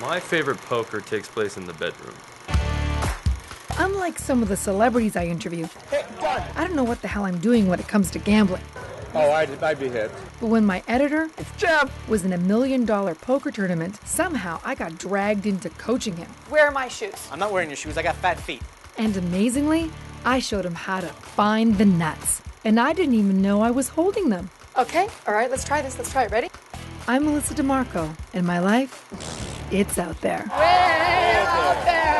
My favorite poker takes place in the bedroom. Unlike some of the celebrities I interviewed, I don't know what the hell I'm doing when it comes to gambling. Oh, I'd be hit. But when my editor, Jeff, was in $1 million poker tournament, somehow I got dragged into coaching him. Where are my shoes? I'm not wearing your shoes. I got fat feet. And amazingly, I showed him how to find the nuts. And I didn't even know I was holding them. Okay, all right, let's try this. Let's try it. Ready? I'm Melissa DiMarco, and my life, it's out there. Way out there!